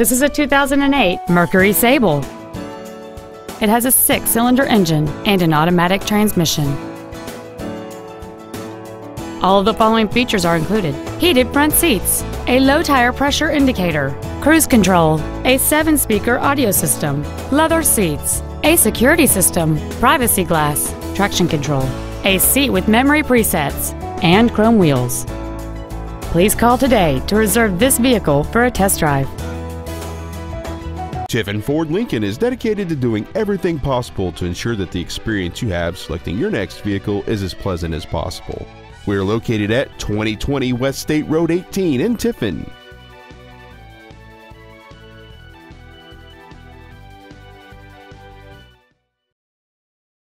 This is a 2008 Mercury Sable. It has a 6-cylinder engine and an automatic transmission. All of the following features are included: heated front seats, a low tire pressure indicator, cruise control, a 7-speaker audio system, leather seats, a security system, privacy glass, traction control, a seat with memory presets, and chrome wheels. Please call today to reserve this vehicle for a test drive. Tiffin Ford Lincoln is dedicated to doing everything possible to ensure that the experience you have selecting your next vehicle is as pleasant as possible. We are located at 2020 West State Road 18 in Tiffin.